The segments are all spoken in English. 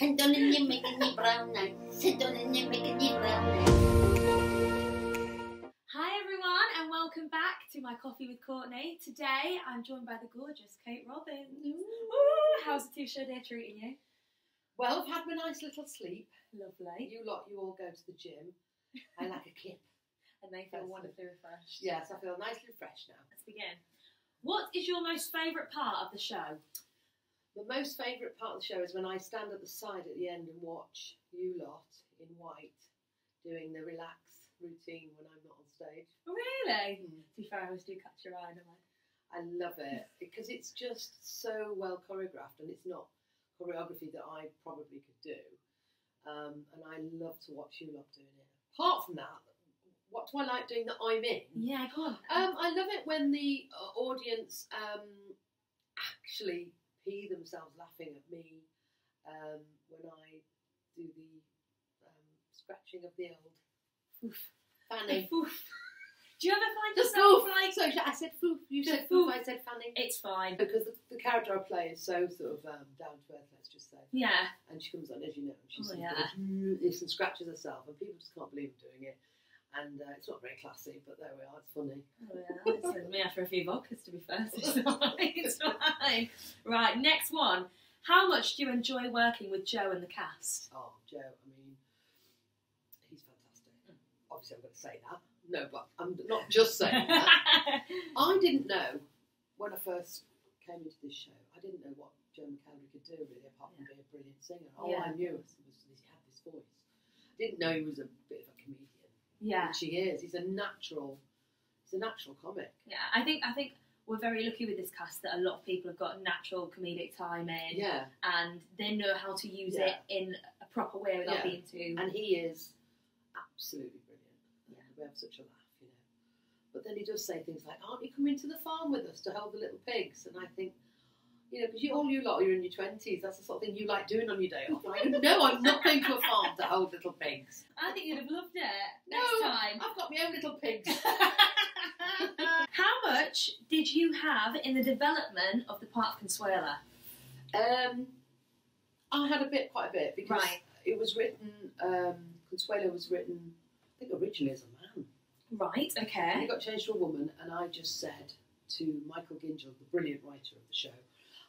Hi everyone and welcome back to my Coffee with Courtney. Today I'm joined by the gorgeous Kate Robbins. Ooh, how's the two-show day treating you? Well, I've had my nice little sleep. Lovely. You all go to the gym. I like a clip. And they feel wonderfully refreshed. Yes, I feel nicely refreshed now. Let's begin. What is your most favourite part of the show? The most favourite part of the show is when I stand at the side at the end and watch you lot in white doing the relax routine when I'm not on stage. Oh, really? Mm. To be fair, I always do catch your eye, don't I? I love it because it's just so well choreographed and it's not choreography that I probably could do. And I love to watch you lot doing it. Apart from that, what do I like doing that I'm in? Yeah, go on. I love it when the audience actually pee themselves laughing at me when I do the scratching of the old fanny. Oof. Do you ever find yourself like... Sorry, I said foof, you said foof, I said fanny. It's fine. Because the character I play is so sort of down to earth, let's just say. Yeah. And she comes on, as you know, and she sort of this and scratches herself and people just can't believe I'm doing it. And it's not very classy, but there we are, it's funny. Oh yeah, it's me after a few vodkas to be fair, so it's fine, it's fine. Right, next one. How much do you enjoy working with Joe and the cast? Oh, Joe, I mean, he's fantastic. Obviously I'm going to say that. No, but I'm not just saying that. I didn't know, when I first came into this show, I didn't know what Joe McElderry could do really, apart from being a brilliant singer. All I knew was he had this voice. I didn't know he was a bit of a comedian. Yeah, she is. He's a natural comic. Yeah, I think we're very lucky with this cast that a lot of people have got natural comedic timing. Yeah, and they know how to use it in a proper way without being too. And he is absolutely brilliant. Yeah, we have such a laugh, you know. But then he does say things like, "Aren't you coming to the farm with us to hold the little pigs?" And I think, you know, because all you lot are in your 20s, that's the sort of thing you like doing on your day off. Like, no, I'm not going to a farm to hold little pigs. I think you'd have loved it. Next time. I've got my own little pigs. How much did you have in the development of the part of Consuela? I had quite a bit, because it was written, Consuela was written, I think originally as a man. Right, okay. And it got changed to a woman, and I just said to Michael Gingell, the brilliant writer of the show,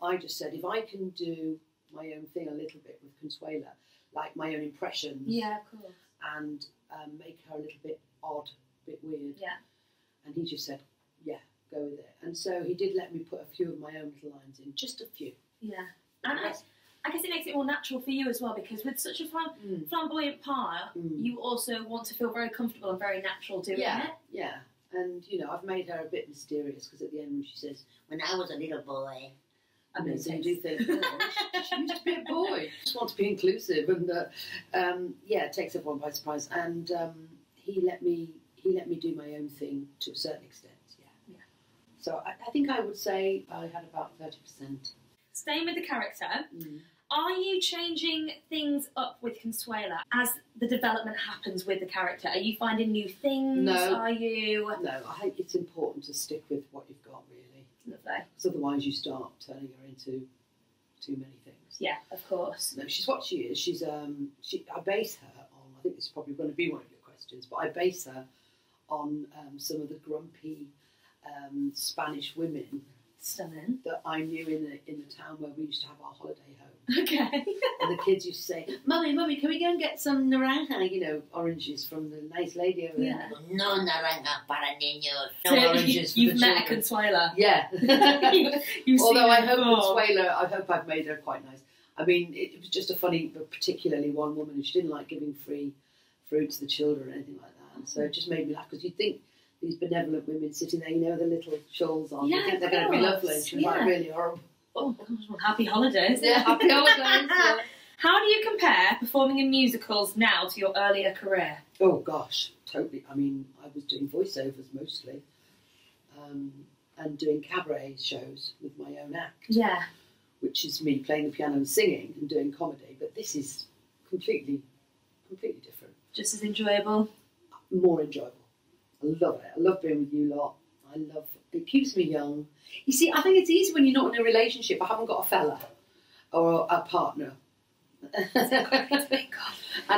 I just said, if I can do my own thing a little bit with Consuela, like my own impressions, of course, and make her a little bit odd, a bit weird, and he just said, yeah, go with it. And so he did let me put a few of my own little lines in, just a few. Yeah, and I guess it makes it more natural for you as well, because with such a flamboyant part, you also want to feel very comfortable and very natural doing it. Yeah, and you know, I've made her a bit mysterious, because at the end when she says, when I was a little boy, I mean, so you do think, oh, she used to be a boy. I just want to be inclusive, and it takes everyone by surprise. And he let me do my own thing to a certain extent. Yeah. So I think I would say I had about 30%. Staying with the character, are you changing things up with Consuela as the development happens with the character? Are you finding new things? No. Are you? No. I think it's important to stick with what you've got, really. Because otherwise you start turning her into too many things. Yeah, of course. No, she's what she is. She's I base her on, I think this is probably going to be one of your questions, but I base her on some of the grumpy Spanish women. Stunning. That I knew in the town where we used to have our holiday home. Okay. And the kids used to say, Mummy, can we go and get some naranja, you know, oranges from the nice lady over there? No naranja para niños. No oranges for the children. You've met a Consuela. Yeah. Although I hope Consuela, I hope I've made her quite nice. I mean, it was just a funny, but particularly one woman who she didn't like giving free food to the children or anything like that. And so it just made me laugh, because you'd think these benevolent women sitting there, you know, the little shawls on. You think they're going to be lovely. She was like really horrible. Oh gosh, well, happy holidays. Yeah, happy holidays. Yeah. How do you compare performing in musicals now to your earlier career? Oh gosh, totally. I mean, I was doing voiceovers mostly, and doing cabaret shows with my own act. Yeah. Which is me playing the piano and singing and doing comedy. But this is completely different. Just as enjoyable. More enjoyable. I love it. I love being with you lot. I love it. It keeps me young. You see, I think it's easy when you're not in a relationship. I haven't got a fella or a partner. And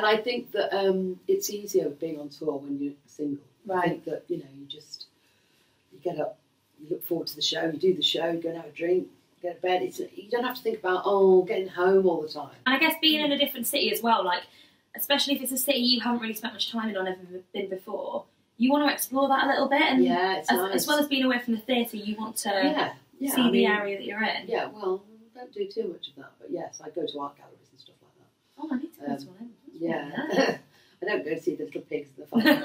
I think that it's easier being on tour when you're single. Right. I think that, you know, you get up, you look forward to the show, you do the show, you go and have a drink, go to bed. You don't have to think about, oh, getting home all the time. And I guess being in a different city as well, like, especially if it's a city you haven't really spent much time in or never been before, you want to explore that a little bit. And yeah, it's nice. As well as being away from the theatre, you want to see the area that you're in. Yeah, well, I don't do too much of that, but yes, I go to art galleries and stuff like that. Oh, I need to go to one. Yeah. I don't go to see the little pigs in the farm.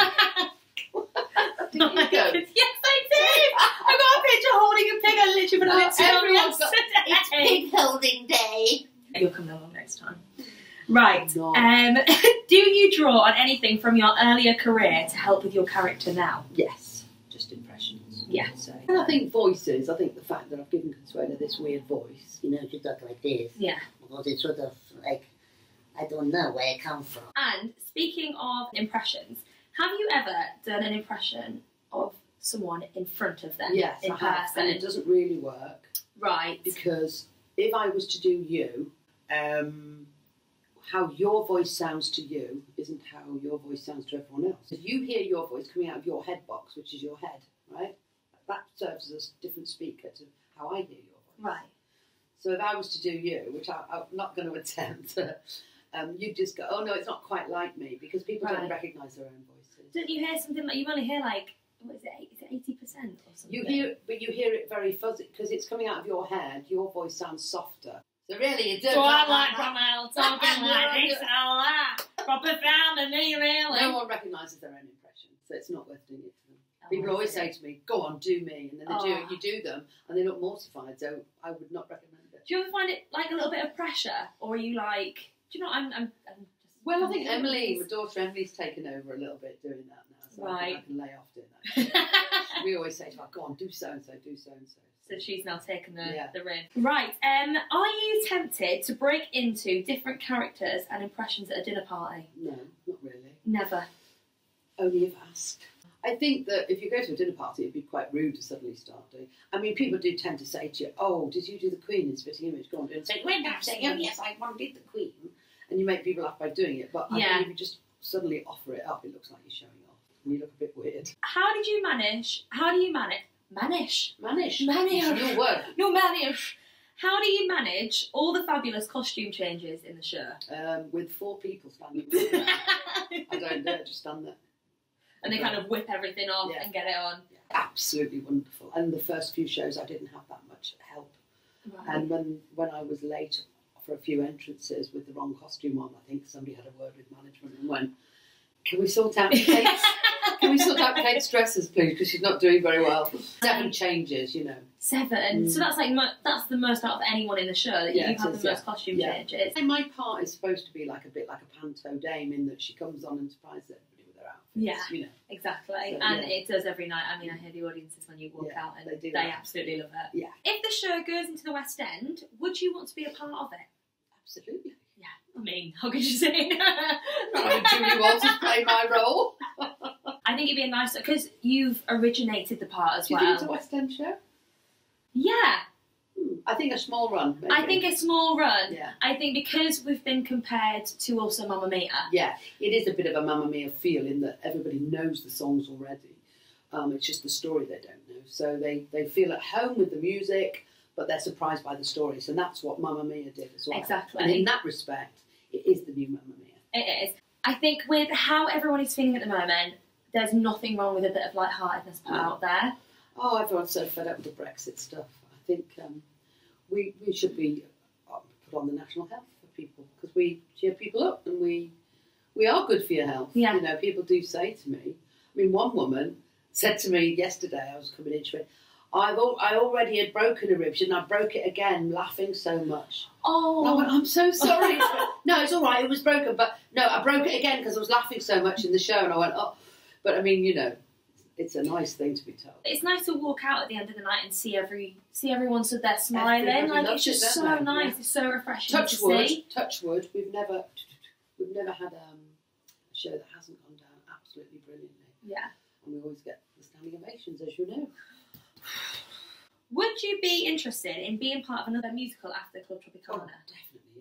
Did you go? Yes, I did! I got a picture holding a pig. I literally put it today. It's pig holding day. You'll come along next time. Right, do you draw on anything from your earlier career to help with your character now? Yes, just impressions. Yeah. So. And I think voices, I think the fact that I've given Consuela this weird voice. You know, just not like this. Yeah. Because it's sort of like, I don't know where it comes from. And speaking of impressions, have you ever done an impression of someone in front of them? Yes, in person? And it doesn't really work. Right. Because if I was to do you, how your voice sounds to you isn't how your voice sounds to everyone else. If you hear your voice coming out of your head box, which is your head, right? That serves as a different speaker to how I hear your voice. Right. So if I was to do you, which I'm not going to attempt, you'd just go, oh no, it's not quite like me, because people don't recognise their own voices. Don't you hear something like, you only hear like, what is it, 80% or something? You hear, but you hear it very fuzzy, because it's coming out of your head, your voice sounds softer. So really, you do. So I like Romel talking like this and all that. Proper family, me really. No one recognises their own impression, so it's not worth doing it to them. Oh, people always say to me, "Go on, do me," and then they do them, and they look mortified. So I would not recommend it. Do you ever find it like a little bit of pressure, or are you like, do you know? I'm just. Well, I think Emily, my daughter Emily's taken over a little bit doing that now, so I can lay off doing that. We always say to her, "Go on, do so and so, do so and so." So she's now taken the rein. Right, are you tempted to break into different characters and impressions at a dinner party? No, not really. Never? Only if asked. I think that if you go to a dinner party, it'd be quite rude to suddenly start doing. I mean, people do tend to say to you, oh, did you do the Queen in Spitting Image? Go on, do it. And say, when I'm saying, oh yes, I did the Queen. And you make people laugh by doing it, but I mean, if you just suddenly offer it up, it looks like you're showing off. And you look a bit weird. How do you manage all the fabulous costume changes in the show? With 4 people standing there. I don't know, just stand there. And they kind of whip everything off and get it on. Yeah. Absolutely wonderful. And the first few shows I didn't have that much help. Right. And when I was late for a few entrances with the wrong costume on, I think somebody had a word with management and went, can we sort out the case? Can we sort out Kate's dresses, please? Because she's not doing very well. 7 changes, you know. 7? Mm. So that's like that's the most out of anyone in the show, that you have the most costume changes. And my part is supposed to be like a bit like a panto dame in that she comes on and surprises everybody with her outfits. Yeah, you know. Exactly. So, and it does every night. I mean, I hear the audiences when you walk out and they absolutely love it. Yeah. If the show goes into the West End, would you want to be a part of it? Absolutely. Yeah. I mean, how could you say no? Julie Walters play my role. I think it'd be a nice, because you've originated the part as well. Did you do the West End show? Yeah. I think a small run. Maybe. I think a small run. Yeah. I think because we've been compared to also Mamma Mia. Yeah, it is a bit of a Mamma Mia feel in that everybody knows the songs already. It's just the story they don't know. So they feel at home with the music, but they're surprised by the stories. And that's what Mamma Mia did as well. Exactly. And in that respect, it is the new Mamma Mia. It is. I think with how everyone is feeling at the moment, there's nothing wrong with a bit of lightheartedness put out there. Oh, everyone's so fed up with the Brexit stuff. I think we should be put on the national health for people, because we cheer people up and we are good for your health. Yeah. You know, people do say to me, I mean, one woman said to me yesterday, I was coming in, she went, I already had broken a rib, and I broke it again, laughing so much. Oh. And I went, I'm so sorry. She went, no, it's all right, it was broken, but no, I broke it again because I was laughing so much in the show, and I went, oh. But I mean, you know, it's a nice thing to be told. It's nice to walk out at the end of the night and see everyone so they're smiling. Everybody like, it's just it, so nice. Yeah. It's so refreshing. Touch wood. We've never had a show that hasn't gone down absolutely brilliantly. Yeah. And we always get the standing ovations, as you know. Would you be interested in being part of another musical after Club Tropicana? Oh, definitely,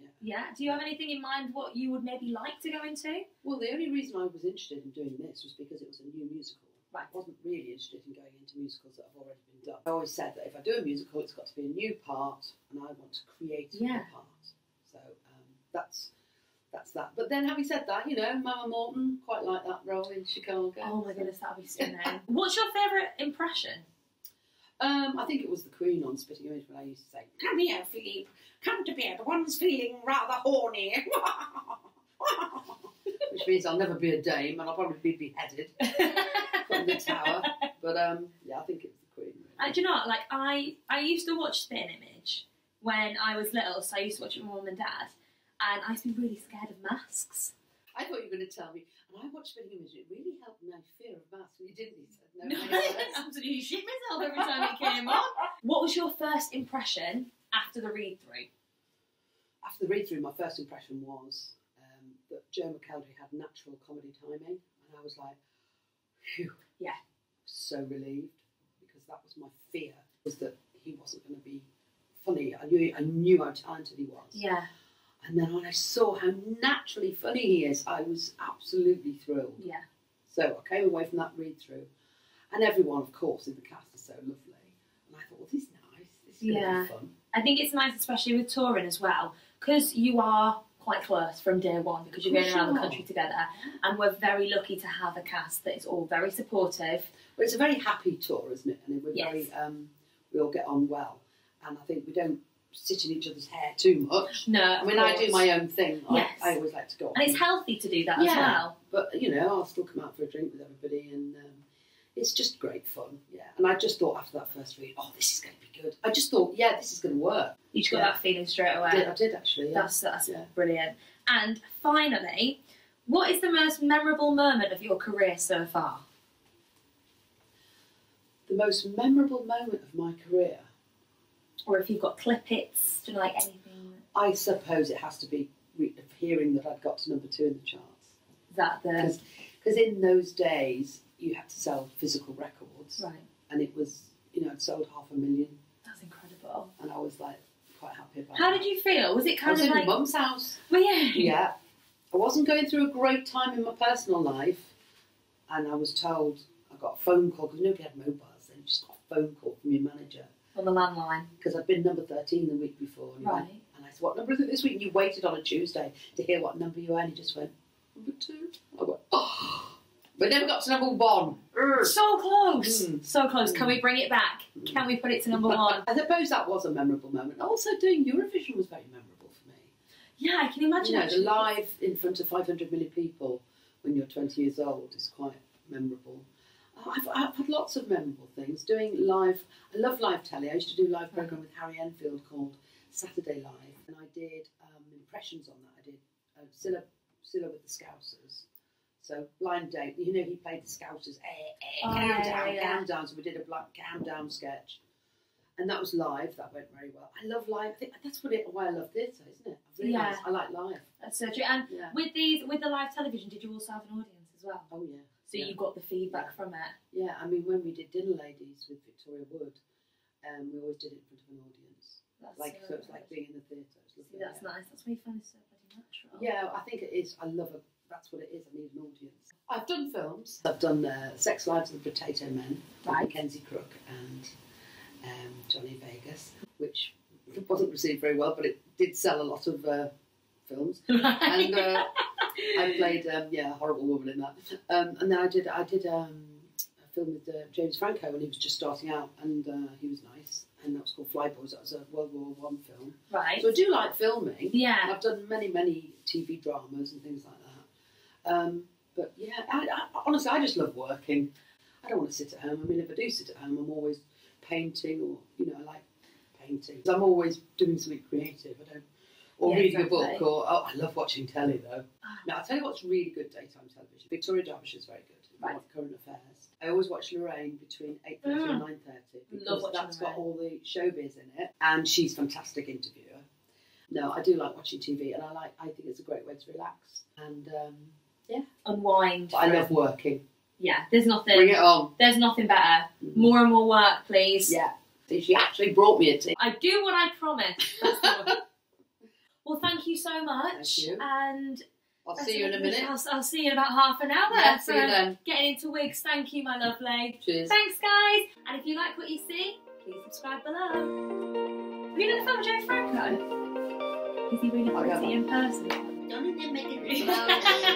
yeah. Yeah. Do you have anything in mind what you would maybe like to go into? Well, the only reason I was interested in doing this was because it was a new musical. Right. I wasn't really interested in going into musicals that have already been done. I always said that if I do a musical, it's got to be a new part, and I want to create a new part. So that's that. But then, having said that, you know, Mama Morton, quite like that role in Chicago. Oh my goodness, that'll be stunning. What's your favourite impression? I think it was the Queen on Spitting Image when I used to say, "Come here, Philippe, come to bed, one's feeling rather horny." Which means I'll never be a dame and I'll probably be beheaded from the tower. But yeah, I think it's the Queen. Really. Do you know what? Like, I used to watch Spitting Image when I was little, so I used to watch it with my mum and dad, and I used to be really scared of masks. I thought you were going to tell me, and I watched Spitting Image, it really helped my fear of masks, and you didn't, you said no. I absolutely shit myself every time it came on. What was your first impression after the read-through? After the read-through, my first impression was that Joe McElderry had natural comedy timing, and I was like, phew. Yeah. So relieved, because that was my fear, was that he wasn't going to be funny. I knew how talented he was. Yeah. And then when I saw how naturally funny he is, I was absolutely thrilled. Yeah. So I came away from that read-through, and everyone, of course, in the cast is so lovely. And I thought, well, this is nice. This is going to be fun. I think it's nice, especially with touring as well, because you are quite close from day one, because you're going around the country together, and we're very lucky to have a cast that is all very supportive. Well, it's a very happy tour, isn't it? And we're very, we all get on well, and I think we don't sit in each other's hair too much. No, I mean, I do my own thing. I always like to go on. And it's healthy to do that as well. But, you know, I'll still come out for a drink with everybody, and it's just great fun. Yeah. And I just thought after that first read, oh, this is going to be good. I just thought, yeah, this is going to work. You just got that feeling straight away. I did actually, yeah. That's brilliant. And finally, what is the most memorable moment of your career so far? The most memorable moment of my career? Or if you've got clip-its, do you like anything? I suppose it has to be hearing that I'd got to #2 in the charts. Is that the... Because in those days, you had to sell physical records. Right. And it was, you know, I'd sold 500,000. That's incredible. And I was, like, quite happy about it. How did you feel? Was it kind of like... I was in my mum's house. Were you? Yeah. I wasn't going through a great time in my personal life. And I was told, I got a phone call, because nobody had mobiles then, you just got a phone call from your manager. On the landline. Because I'd been #13 the week before. And right. And I said, what number is it this week? And you waited on a Tuesday to hear what number you were, and you just went, #2. I went, oh! We never got to #1. So close. Mm. So close. Mm. Can we bring it back? Mm. Can we put it to #1? I suppose that was a memorable moment. Also, doing Eurovision was very memorable for me. Yeah, I can imagine. You know, the live in front of 500 million people when you're 20 years old is quite memorable. I've had lots of memorable things. Doing live, I love live telly. I used to do a live programme with Harry Enfield called Saturday Live, and I did impressions on that. I did Cilla with the Scousers. So Blind Date, you know, he played the Scousers. Calm down. So we did a calm down sketch, and that was live. That went very well. I love live. I think that's why I love theatre, isn't it? I really I like live. That's so true. And with the live television, did you also have an audience as well? Oh yeah. So you got the feedback from it. Yeah, I mean, when we did Dinner Ladies with Victoria Wood, we always did it in front of an audience. That's like, so it's like being in the theatre. See, that's nice. That's why you find it so bloody natural. Yeah, I think it is. I love it. That's what it is. I need an audience. I've done films. I've done Sex Lives of the Potato Men by Kenzie Crook and Johnny Vegas, which wasn't received very well, but it did sell a lot of films. And... I played a horrible woman in that, and then I did a film with James Franco when he was just starting out, and he was nice, and that was called Flyboys. That was a World War I film. Right. So I do like filming. Yeah. And I've done many TV dramas and things like that. But yeah, I honestly, I just love working. I don't want to sit at home. I mean, if I do sit at home, I'm always painting, or you know, I like painting. I'm always doing something creative. I don't. Or reading a book, or I love watching telly though. Now I'll tell you what's really good daytime television. Victoria Derbyshire is very good. Current affairs. I always watch Lorraine between 8:30 and 9:30 because that's got all the showbiz in it, and she's a fantastic interviewer. No, I do like watching TV, and I think it's a great way to relax and unwind. But I love working. Yeah, there's nothing. Bring it on. There's nothing better. More and more work, please. Yeah. She actually brought me a tea. I do what I promise. That's the Well, thank you so much. Thank you. And I'll see you in a minute. I'll see you in about half an hour. Yeah, see you then. Getting into wigs. Thank you, my lovely. Cheers. Thanks, guys. And if you like what you see, please subscribe below. Have you done a film with James Franco? Is he really going to see you in person? Don't even make it.